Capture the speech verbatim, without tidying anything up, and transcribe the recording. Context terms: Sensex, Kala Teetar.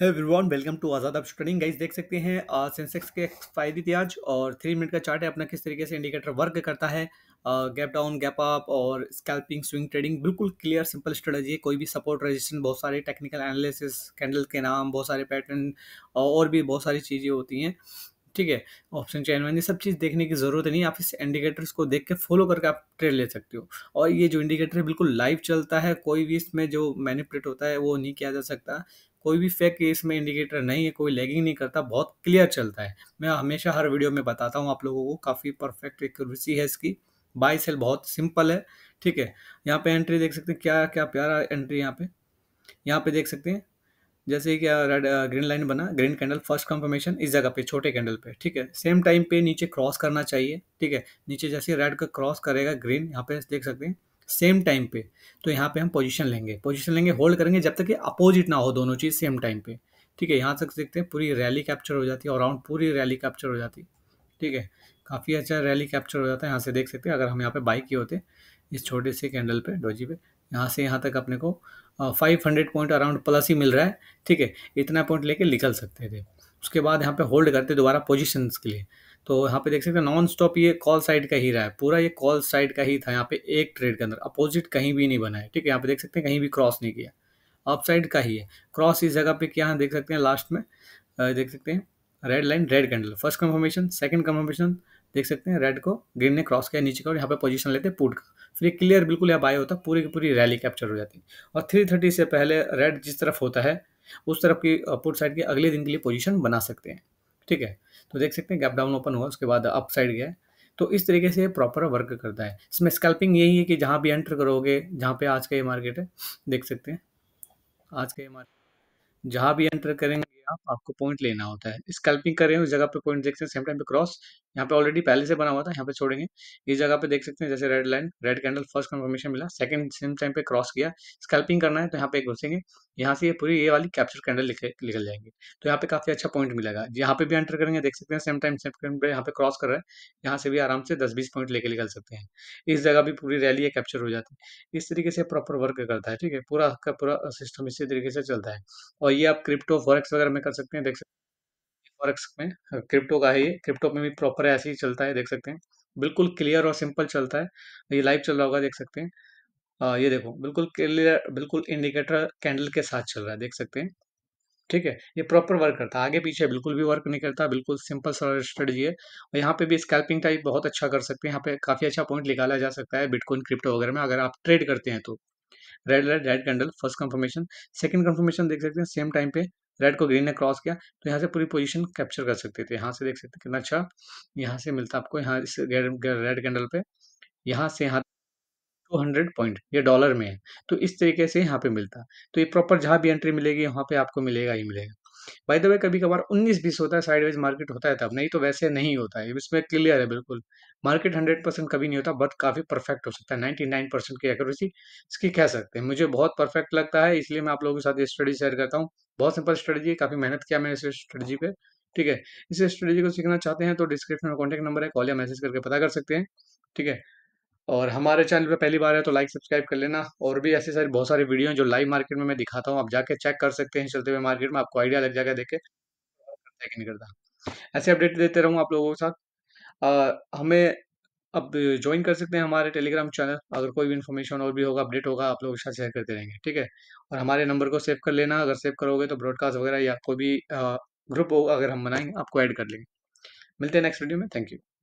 है everyone, welcome to Azad option trading. Guys देख सकते हैं सेंसेक्स के एक्सपायरी थी आज और थ्री मिनट का चार्ट है अपना, किस तरीके से इंडिकेटर वर्क करता है। गैप डाउन, गैप अप और स्कैल्पिंग, स्विंग ट्रेडिंग बिल्कुल क्लियर सिंपल स्ट्रेटजी है। कोई भी सपोर्ट रेजिस्टेंस, बहुत सारे टेक्निकल एनालिसिस, कैंडल के नाम, बहुत सारे पैटर्न और भी बहुत सारी चीज़ें होती हैं। ठीक है, ऑप्शन चैन में ये सब चीज़ देखने की ज़रूरत नहीं है। आप इस इंडिकेटर्स को देख के फॉलो करके आप ट्रेड ले सकते हो। और ये जो इंडिकेटर है बिल्कुल लाइव चलता है, कोई भी इसमें जो मैनिपुलेट होता है वो नहीं किया जा सकता। कोई भी फेक इसमें इंडिकेटर नहीं है, कोई लैगिंग नहीं करता, बहुत क्लियर चलता है। मैं हमेशा हर वीडियो में बताता हूँ आप लोगों को, काफ़ी परफेक्ट एक्यूरेसी है इसकी। बाय सेल बहुत सिंपल है। ठीक है, यहाँ पे एंट्री देख सकते हैं, क्या क्या प्यारा एंट्री। यहाँ पे यहाँ पे देख सकते हैं जैसे कि रेड ग्रीन लाइन बना, ग्रीन कैंडल फर्स्ट कंफर्मेशन इस जगह पे छोटे कैंडल पे। ठीक है, सेम टाइम पे नीचे क्रॉस करना चाहिए। ठीक है, नीचे जैसे रेड का क्रॉस करेगा ग्रीन, यहाँ पे देख सकते हैं सेम टाइम पे, तो यहाँ पे हम पोजीशन लेंगे पोजीशन लेंगे होल्ड करेंगे जब तक कि अपोजिट ना हो दोनों चीज़ सेम टाइम पे। ठीक है, यहाँ तक देखते हैं पूरी रैली कैप्चर हो जाती है, अराउंड पूरी रैली कैप्चर हो जाती है। ठीक है, काफ़ी अच्छा रैली कैप्चर हो जाता है। यहाँ से देख सकते हैं, अगर हम यहाँ पे बाई किए होते इस छोटे से कैंडल पे डोजी पे, यहाँ से यहाँ तक अपने को पाँच सौ पॉइंट अराउंड प्लस ही मिल रहा है। ठीक है, इतना पॉइंट लेके निकल सकते थे। उसके बाद यहाँ पे होल्ड करते दोबारा पोजीशंस के लिए, तो यहाँ पे देख सकते हैं नॉन स्टॉप ये कॉल साइड का ही रहा है, पूरा ये कॉल साइड का ही था। यहाँ पे एक ट्रेड के अंदर अपोजिट कहीं भी नहीं बना है। ठीक है, यहाँ पे देख सकते हैं कहीं भी क्रॉस नहीं किया, अप साइड का ही है। क्रॉस इस जगह पे क्या देख सकते हैं, लास्ट में देख सकते हैं red line, red candle first confirmation, second confirmation देख सकते हैं रेड को ग्रीन ने क्रॉस किया नीचे का, और यहाँ पे पोजीशन लेते हैं पुट का। फिर ये क्लियर बिल्कुल यहाँ बाय होता, पूरी की पूरी रैली कैप्चर हो जाती है। और थ्री थर्टी से पहले रेड जिस तरफ होता है उस तरफ की पुट साइड के अगले दिन के लिए पोजीशन बना सकते हैं। ठीक है, तो देख सकते हैं गैप डाउन ओपन हुआ, उसके बाद अप साइड गया। तो इस तरीके से प्रॉपर वर्क करता है। इसमें स्कैल्पिंग यही है कि जहाँ भी एंटर करोगे, जहाँ पे आज का ये मार्केट है, देख सकते हैं आज का ये मार्केट, जहाँ भी एंटर करेंगे आप, आपको पॉइंट लेना होता है। स्कैल्पिंग कर रहे हैं उस जगह पे पॉइंट देख सकते हैं, सेम टाइम पे क्रॉस यहाँ पे ऑलरेडी पहले से बना हुआ था, यहाँ पे छोड़ेंगे इस जगह पे देख सकते हैं जैसे red line, red candle first confirmation मिला, सेकंड सेम टाइम पे क्रॉस किया। स्कैल्पिंग करना है तो यहाँ पे घुसेंगे, यहाँ से ये पूरी ये वाली कैप्चर कैंडल निकल जाएंगे, तो यहाँ पे काफी अच्छा पॉइंट मिलेगा। यहाँ पे भी एंटर करेंगे देख सकते हैं सेम टाइम सेम पे, यहाँ पे क्रॉस कर रहा है, यहाँ से भी आराम से दस बीस पॉइंट लेके निकल सकते हैं। इस जगह भी पूरी रैली कैप्चर हो जाती है। इस तरीके से प्रॉपर वर्क करता है। ठीक है, पूरा का पूरा सिस्टम इसी तरीके से चलता है। और ये आप क्रिप्टो फॉरेक्स वगैरह में कर सकते हैं। देख सकते हैं फॉरेक्स में क्रिप्टो का है ये, क्रिप्टो में भी प्रॉपर ऐसे ही चलता है। देख सकते हैं बिल्कुल क्लियर और सिंपल चलता है। ये लाइव चल रहा होगा, देख सकते हैं आ, ये देखो बिल्कुल क्लियर, बिल्कुल इंडिकेटर कैंडल के साथ चल रहा है, देख सकते हैं। ठीक है, ये प्रॉपर वर्क करता है, आगे पीछे बिल्कुल भी वर्क नहीं करता, बिल्कुल सिंपल स्ट्रेटजी है। और यहाँ पे भी स्कैल्पिंग टाइप बहुत अच्छा कर सकते हैं, यहाँ पे काफ़ी अच्छा पॉइंट निकाला जा सकता है बिटकॉइन क्रिप्टो वगैरह में अगर आप ट्रेड करते हैं तो। Red red red candle first confirmation, second confirmation देख सकते हैं सेम टाइम पे रेड को ग्रीन ने क्रॉस किया, तो यहाँ से पूरी पोजीशन कैप्चर कर सकते थे। यहाँ से देख सकते हैं कितना अच्छा यहाँ से मिलता आपको, यहाँ इस रेड कैंडल पे यहाँ से यहाँ दो सौ पॉइंट, ये डॉलर में है तो इस तरीके से यहाँ पे मिलता। तो ये प्रॉपर जहाँ भी एंट्री मिलेगी वहाँ पे आपको मिलेगा ही मिलेगा। बाय द वे कभी कभार उन्नीस बीस होता है, साइडवेज मार्केट होता है तब, नहीं तो वैसे नहीं होता है। इसमें क्लियर है बिल्कुल, मार्केट हंड्रेड परसेंट कभी नहीं होता, बट काफ़ी परफेक्ट हो सकता है। नाइन्टी नाइन परसेंट की एक्यूरेसी इसकी कह सकते हैं। मुझे बहुत परफेक्ट लगता है, इसलिए मैं आप लोगों के साथ ये स्टडी शेयर करता हूँ। बहुत सिंपल स्ट्रेटजी है, काफ़ी मेहनत किया मैंने इस स्ट्रेटजी पे। ठीक है, इस स्ट्रेटजी को सीखना चाहते हैं तो डिस्क्रिप्शन में कॉन्टैक्ट नंबर है, कॉल या मैसेज करके पता कर सकते हैं। ठीक है, और हमारे चैनल पे पहली बार है तो लाइक सब्सक्राइब कर लेना। और भी ऐसे सारे बहुत सारे वीडियो हैं जो लाइव मार्केट में मैं दिखाता हूँ, आप जाके चेक कर सकते हैं। चलते हुए मार्केट में आपको आइडिया लग जाएगा, देखे करता है कि नहीं करता। ऐसे अपडेट देते रहूँ आप लोगों के साथ। आ, हमें अब ज्वाइन कर सकते हैं हमारे टेलीग्राम चैनल, अगर कोई भी इन्फॉर्मेशन और भी होगा, अपडेट होगा, आप लोगों के साथ शेयर करते रहेंगे। ठीक है, और हमारे नंबर को सेव कर लेना, अगर सेव करोगे तो ब्रॉडकास्ट वगैरह या कोई भी ग्रुप होगा अगर हम बनाएंगे आपको ऐड कर लेंगे। मिलते हैं नेक्स्ट वीडियो में, थैंक यू।